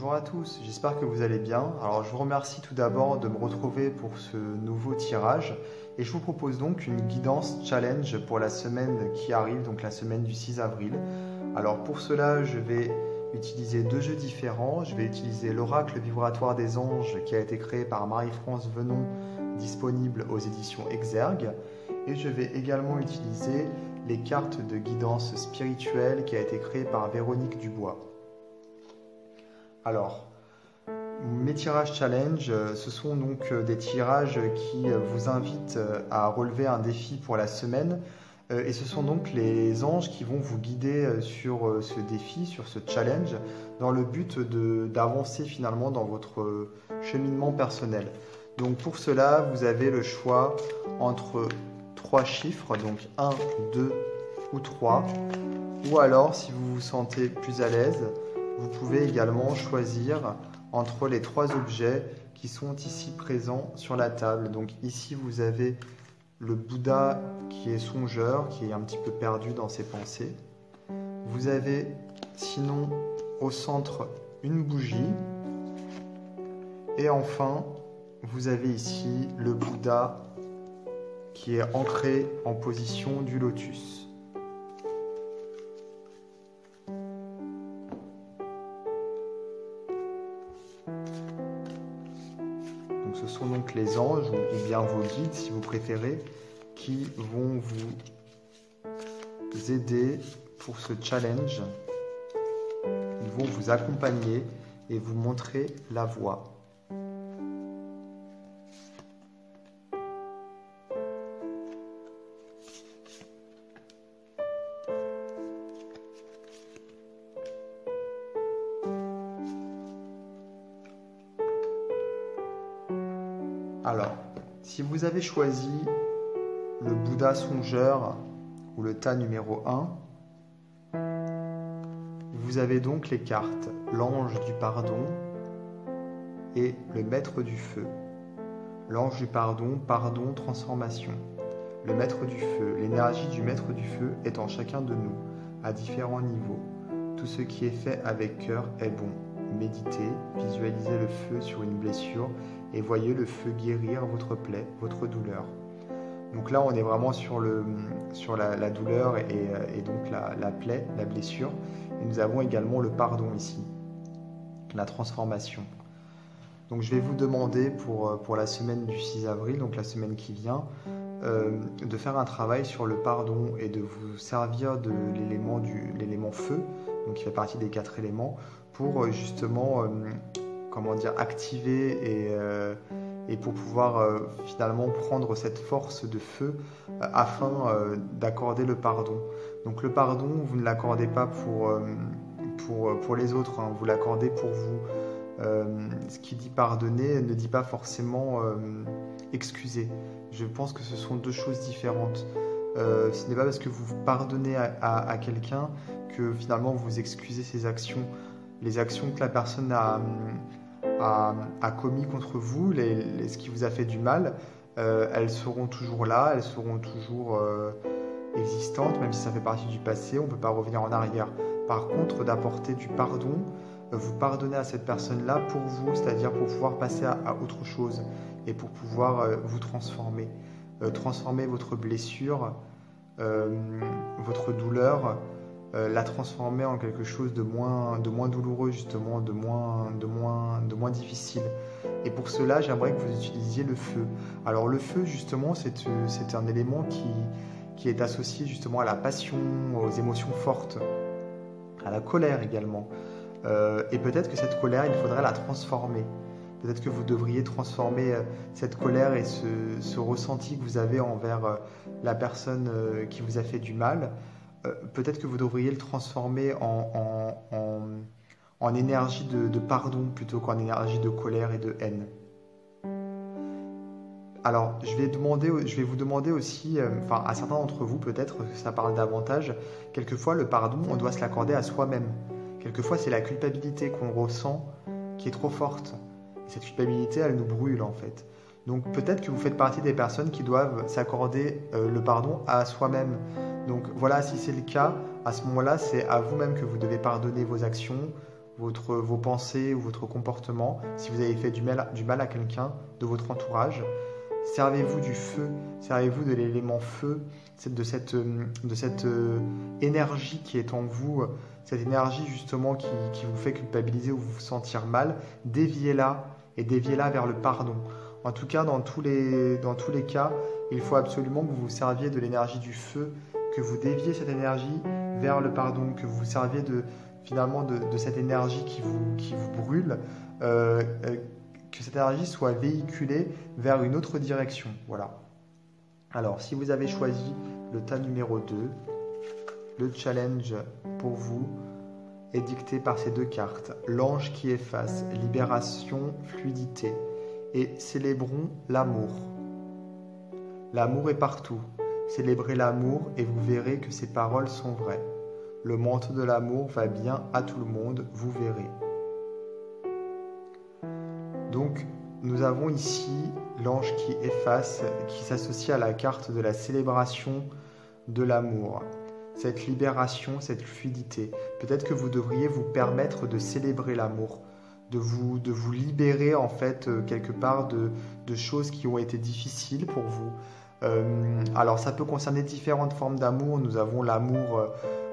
Bonjour à tous, j'espère que vous allez bien. Alors je vous remercie tout d'abord de me retrouver pour ce nouveau tirage et je vous propose donc une guidance challenge pour la semaine qui arrive, donc la semaine du 6 avril. Alors pour cela, je vais utiliser deux jeux différents. Je vais utiliser l'oracle vibratoire des anges qui a été créé par Marie-France Venon, disponible aux éditions Exergue. Et je vais également utiliser les cartes de guidance spirituelle qui a été créée par Véronique Dubois. Alors, mes tirages challenge, ce sont donc des tirages qui vous invitent à relever un défi pour la semaine. Et ce sont donc les anges qui vont vous guider sur ce défi, sur ce challenge, dans le but d'avancer finalement dans votre cheminement personnel. Donc pour cela, vous avez le choix entre trois chiffres, donc 1, 2 ou 3. Ou alors, si vous vous sentez plus à l'aise, vous pouvez également choisir entre les trois objets qui sont ici présents sur la table. Donc ici, vous avez le Bouddha qui est songeur, qui est un petit peu perdu dans ses pensées. Vous avez sinon au centre une bougie. Et enfin, vous avez ici le Bouddha qui est ancré en position du lotus. Donc ce sont donc les anges, ou bien vos guides si vous préférez, qui vont vous aider pour ce challenge. Ils vont vous accompagner et vous montrer la voie. Alors, si vous avez choisi le Bouddha songeur ou le Tas numéro 1, vous avez donc les cartes l'ange du pardon et le maître du feu. L'ange du pardon, pardon, transformation. Le maître du feu, l'énergie du maître du feu est en chacun de nous, à différents niveaux. Tout ce qui est fait avec cœur est bon. Méditez, visualisez le feu sur une blessure et voyez le feu guérir votre plaie, votre douleur. Donc là, on est vraiment sur la douleur et donc la plaie, la blessure. Et nous avons également le pardon ici, la transformation. Donc je vais vous demander pour la semaine du 6 avril, donc la semaine qui vient, de faire un travail sur le pardon et de vous servir de l'élément feu, donc qui fait partie des 4 éléments, pour justement activer et pour pouvoir finalement prendre cette force de feu afin d'accorder le pardon. Donc le pardon, vous ne l'accordez pas pour les autres, hein, vous l'accordez pour vous. Ce qui dit pardonner ne dit pas forcément excuser. Je pense que ce sont deux choses différentes. Ce n'est pas parce que vous pardonnez à quelqu'un que finalement vous excusez ses actions. Les actions que la personne a commis contre vous, ce qui vous a fait du mal, elles seront toujours là, elles seront toujours existantes, même si ça fait partie du passé, on ne peut pas revenir en arrière. Par contre, d'apporter du pardon, vous pardonnez à cette personne-là pour vous, c'est-à-dire pour pouvoir passer à autre chose et pour pouvoir vous transformer. Transformer votre blessure, votre douleur, la transformer en quelque chose de moins douloureux, justement, de moins difficile. Et pour cela, j'aimerais que vous utilisiez le feu. Alors le feu, justement, c'est un élément qui est associé justement à la passion, aux émotions fortes, à la colère également. Et peut-être que cette colère, il faudrait la transformer. Peut-être que vous devriez transformer cette colère et ce ressenti que vous avez envers la personne qui vous a fait du mal. Peut-être que vous devriez le transformer en énergie de pardon plutôt qu'en énergie de colère et de haine. Alors, je vais vous demander aussi, à certains d'entre vous peut-être, que ça parle davantage, quelquefois le pardon, on doit se l'accorder à soi-même. Quelquefois, c'est la culpabilité qu'on ressent qui est trop forte. Cette culpabilité, elle nous brûle en fait. Donc peut-être que vous faites partie des personnes qui doivent s'accorder le pardon à soi-même. Donc voilà, si c'est le cas, à ce moment-là, c'est à vous-même que vous devez pardonner vos actions, vos pensées ou votre comportement, si vous avez fait du mal à quelqu'un de votre entourage. Servez-vous du feu, servez-vous de l'élément feu, de cette énergie qui est en vous, cette énergie justement qui vous fait culpabiliser ou vous sentir mal. Déviez-la et déviez-la vers le pardon. En tout cas, dans tous les cas, il faut absolument que vous vous serviez de l'énergie du feu, que vous déviez cette énergie vers le pardon, que vous vous serviez finalement de cette énergie qui vous brûle, que cette énergie soit véhiculée vers une autre direction. Voilà. Alors, si vous avez choisi le tas numéro 2, le challenge pour vous est dicté par ces deux cartes. L'ange qui efface, libération, fluidité. Et célébrons l'amour. L'amour est partout. Célébrez l'amour et vous verrez que ces paroles sont vraies. Le manteau de l'amour va bien à tout le monde, vous verrez. Donc, nous avons ici l'ange qui efface, qui s'associe à la carte de la célébration de l'amour. Cette libération, cette fluidité. Peut-être que vous devriez vous permettre de célébrer l'amour, de vous libérer en fait quelque part de choses qui ont été difficiles pour vous. Alors, ça peut concerner différentes formes d'amour. Nous avons l'amour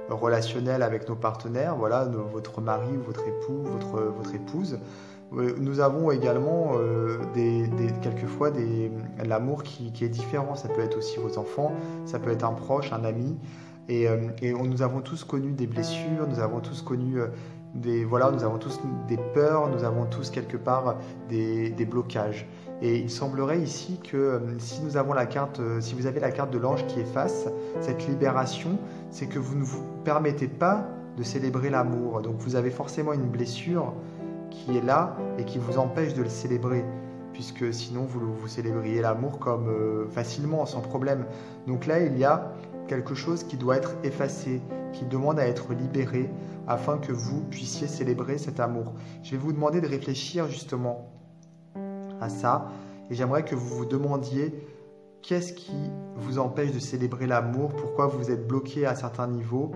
relationnel avec nos partenaires, voilà, votre mari, votre époux, votre épouse. Nous avons également quelquefois l'amour qui est différent. Ça peut être aussi vos enfants, ça peut être un proche, un ami. Nous avons tous connu des blessures, nous avons tous connu nous avons tous des peurs, nous avons tous quelque part des blocages. Et il semblerait ici que si vous avez la carte de l'ange qui efface, cette libération, c'est que vous ne vous permettez pas de célébrer l'amour. Donc vous avez forcément une blessure qui est là et qui vous empêche de le célébrer, puisque sinon vous célébriez l'amour comme facilement, sans problème. Donc là, il y a quelque chose qui doit être effacé, qui demande à être libéré, afin que vous puissiez célébrer cet amour. Je vais vous demander de réfléchir justement à ça, et j'aimerais que vous vous demandiez qu'est-ce qui vous empêche de célébrer l'amour, pourquoi vous êtes bloqué à certains niveaux,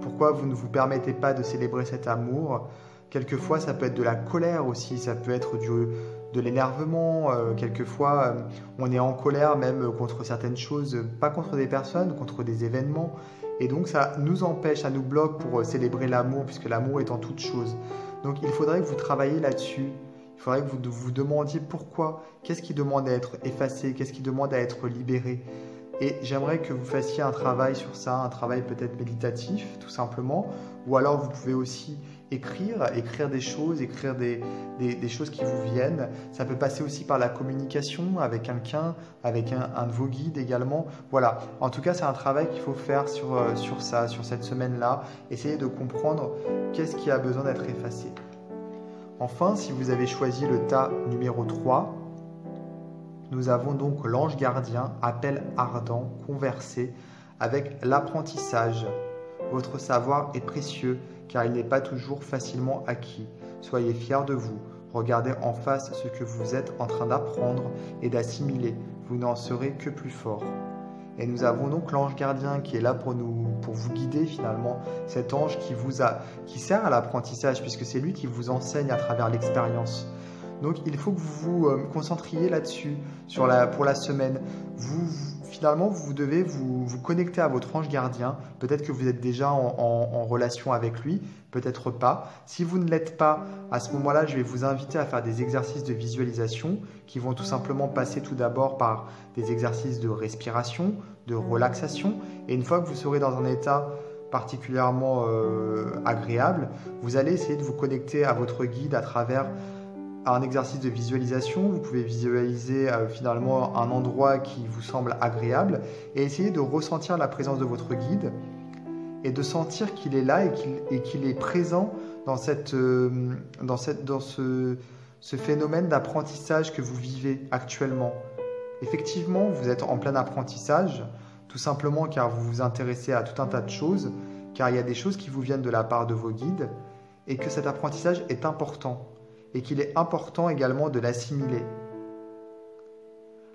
pourquoi vous ne vous permettez pas de célébrer cet amour. Quelquefois, ça peut être de la colère aussi, ça peut être de l'énervement. Quelquefois, on est en colère même contre certaines choses, pas contre des personnes, contre des événements. Et donc, ça nous empêche, ça nous bloque pour célébrer l'amour, puisque l'amour est en toute chose. Donc, il faudrait que vous travailliez là-dessus. Il faudrait que vous vous demandiez pourquoi, qu'est-ce qui demande à être effacé, qu'est-ce qui demande à être libéré. Et j'aimerais que vous fassiez un travail sur ça, un travail peut-être méditatif, tout simplement. Ou alors, vous pouvez aussi écrire des choses, écrire des choses qui vous viennent. Ça peut passer aussi par la communication avec quelqu'un, avec un de vos guides également. Voilà, en tout cas, c'est un travail qu'il faut faire sur ça, sur cette semaine-là. Essayez de comprendre qu'est-ce qui a besoin d'être effacé. Enfin, si vous avez choisi le tas numéro 3, nous avons donc l'ange gardien, appel ardent, converser avec l'apprentissage. Votre savoir est précieux car il n'est pas toujours facilement acquis. Soyez fiers de vous, regardez en face ce que vous êtes en train d'apprendre et d'assimiler, vous n'en serez que plus fort. Et nous avons donc l'ange gardien qui est là pour vous guider finalement, cet ange qui sert à l'apprentissage, puisque c'est lui qui vous enseigne à travers l'expérience. Donc il faut que vous vous concentriez là-dessus pour la semaine. Finalement, vous devez vous connecter à votre ange gardien. Peut-être que vous êtes déjà en relation avec lui, peut-être pas. Si vous ne l'êtes pas, à ce moment-là, je vais vous inviter à faire des exercices de visualisation qui vont tout simplement passer tout d'abord par des exercices de respiration, de relaxation. Et une fois que vous serez dans un état particulièrement agréable, vous allez essayer de vous connecter à votre guide à travers un exercice de visualisation. Vous pouvez visualiser finalement un endroit qui vous semble agréable et essayer de ressentir la présence de votre guide et de sentir qu'il est là et qu'il est présent dans ce phénomène d'apprentissage que vous vivez actuellement. Effectivement, vous êtes en plein apprentissage, tout simplement car vous vous intéressez à tout un tas de choses, car il y a des choses qui vous viennent de la part de vos guides et que cet apprentissage est important. Et qu'il est important également de l'assimiler.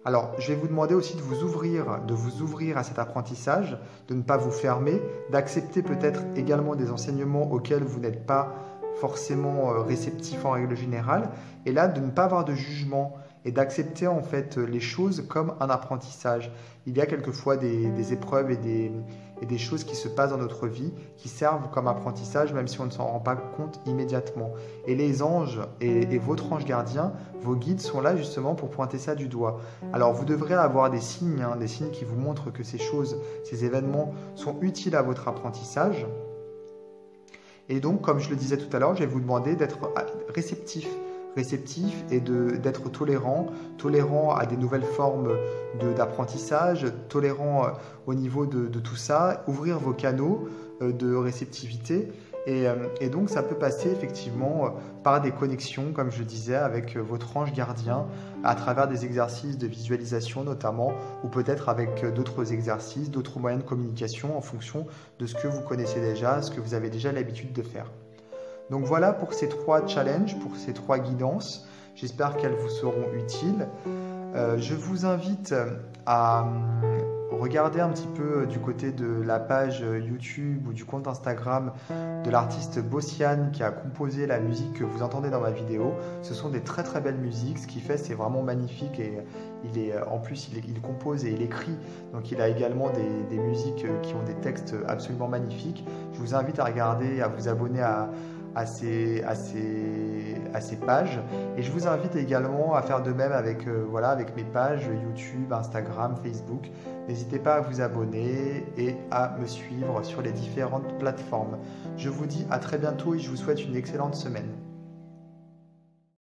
Alors, je vais vous demander aussi de vous ouvrir à cet apprentissage, de ne pas vous fermer, d'accepter peut-être également des enseignements auxquels vous n'êtes pas forcément réceptif en règle générale, et là de ne pas avoir de jugement et d'accepter en fait les choses comme un apprentissage. Il y a quelquefois des épreuves et des choses qui se passent dans notre vie qui servent comme apprentissage, même si on ne s'en rend pas compte immédiatement. Et les anges et votre ange gardien, vos guides, sont là justement pour pointer ça du doigt. Alors vous devrez avoir des signes qui vous montrent que ces choses, ces événements sont utiles à votre apprentissage. Et donc, comme je le disais tout à l'heure, je vais vous demander d'être réceptif et d'être tolérant à des nouvelles formes d'apprentissage, tolérant au niveau de tout ça, ouvrir vos canaux de réceptivité. Et donc ça peut passer effectivement par des connexions, comme je disais, avec votre ange gardien, à travers des exercices de visualisation notamment, ou peut-être avec d'autres exercices, d'autres moyens de communication en fonction de ce que vous connaissez déjà, ce que vous avez déjà l'habitude de faire. Donc voilà pour ces trois challenges, pour ces trois guidances. J'espère qu'elles vous seront utiles. Je vous invite à regarder un petit peu du côté de la page YouTube ou du compte Instagram de l'artiste BociaN qui a composé la musique que vous entendez dans ma vidéo. Ce sont des très très belles musiques. Ce qu'il fait, c'est vraiment magnifique, et il compose et il écrit. Donc il a également des musiques qui ont des textes absolument magnifiques. Je vous invite à regarder, à vous abonner à ces pages, et je vous invite également à faire de même avec mes pages YouTube, Instagram, Facebook. N'hésitez pas à vous abonner et à me suivre sur les différentes plateformes. Je vous dis à très bientôt et je vous souhaite une excellente semaine.